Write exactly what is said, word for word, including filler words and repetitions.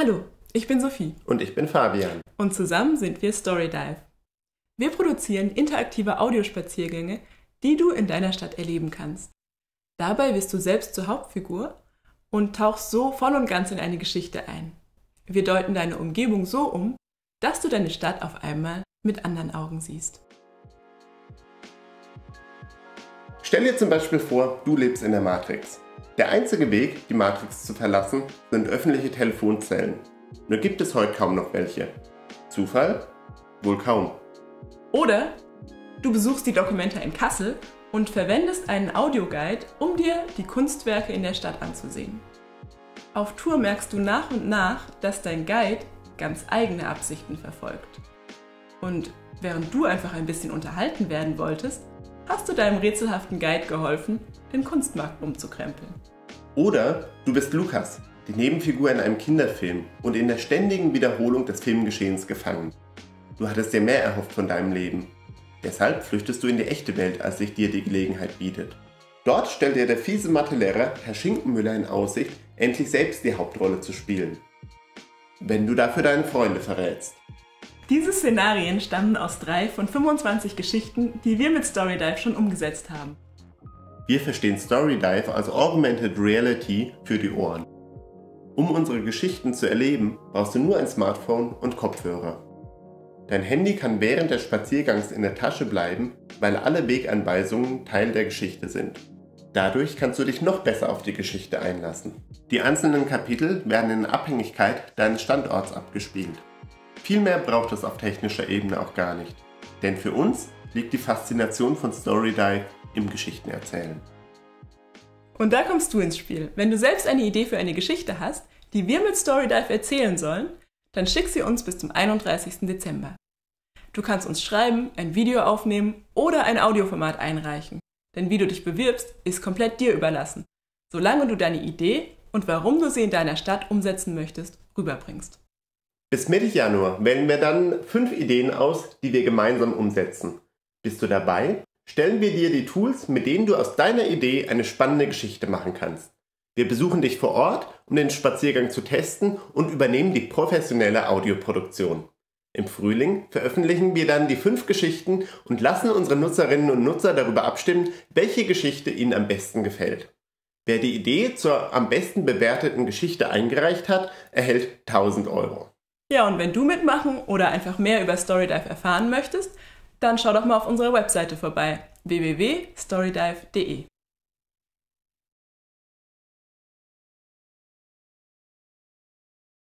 Hallo, ich bin Sophie. Und ich bin Fabian. Und zusammen sind wir Storydive. Wir produzieren interaktive Audiospaziergänge, die du in deiner Stadt erleben kannst. Dabei wirst du selbst zur Hauptfigur und tauchst so voll und ganz in eine Geschichte ein. Wir deuten deine Umgebung so um, dass du deine Stadt auf einmal mit anderen Augen siehst. Stell dir zum Beispiel vor, du lebst in der Matrix. Der einzige Weg, die Matrix zu verlassen, sind öffentliche Telefonzellen. Nur gibt es heute kaum noch welche. Zufall? Wohl kaum. Oder du besuchst die Documenta in Kassel und verwendest einen Audioguide, um dir die Kunstwerke in der Stadt anzusehen. Auf Tour merkst du nach und nach, dass dein Guide ganz eigene Absichten verfolgt. Und während du einfach ein bisschen unterhalten werden wolltest, hast du deinem rätselhaften Guide geholfen, den Kunstmarkt umzukrempeln. Oder du bist Lukas, die Nebenfigur in einem Kinderfilm und in der ständigen Wiederholung des Filmgeschehens gefangen. Du hattest dir mehr erhofft von deinem Leben. Deshalb flüchtest du in die echte Welt, als sich dir die Gelegenheit bietet. Dort stellt dir der fiese Mathelehrer Herr Schinkelmüller in Aussicht, endlich selbst die Hauptrolle zu spielen. Wenn du dafür deine Freunde verrätst. Diese Szenarien stammen aus drei von fünfundzwanzig Geschichten, die wir mit Storydive schon umgesetzt haben. Wir verstehen Storydive als Augmented Reality für die Ohren. Um unsere Geschichten zu erleben, brauchst du nur ein Smartphone und Kopfhörer. Dein Handy kann während des Spaziergangs in der Tasche bleiben, weil alle Weganweisungen Teil der Geschichte sind. Dadurch kannst du dich noch besser auf die Geschichte einlassen. Die einzelnen Kapitel werden in Abhängigkeit deines Standorts abgespielt. Viel mehr braucht es auf technischer Ebene auch gar nicht. Denn für uns liegt die Faszination von Storydive im Geschichtenerzählen. Und da kommst du ins Spiel. Wenn du selbst eine Idee für eine Geschichte hast, die wir mit Storydive erzählen sollen, dann schick sie uns bis zum einunddreißigsten Dezember. Du kannst uns schreiben, ein Video aufnehmen oder ein Audioformat einreichen. Denn wie du dich bewirbst, ist komplett dir überlassen, solange du deine Idee und warum du sie in deiner Stadt umsetzen möchtest, rüberbringst. Bis Mitte Januar wählen wir dann fünf Ideen aus, die wir gemeinsam umsetzen. Bist du dabei? Stellen wir dir die Tools, mit denen du aus deiner Idee eine spannende Geschichte machen kannst. Wir besuchen dich vor Ort, um den Spaziergang zu testen und übernehmen die professionelle Audioproduktion. Im Frühling veröffentlichen wir dann die fünf Geschichten und lassen unsere Nutzerinnen und Nutzer darüber abstimmen, welche Geschichte ihnen am besten gefällt. Wer die Idee zur am besten bewerteten Geschichte eingereicht hat, erhält tausend Euro. Ja, und wenn du mitmachen oder einfach mehr über Storydive erfahren möchtest, dann schau doch mal auf unserer Webseite vorbei, w w w punkt storydive punkt de.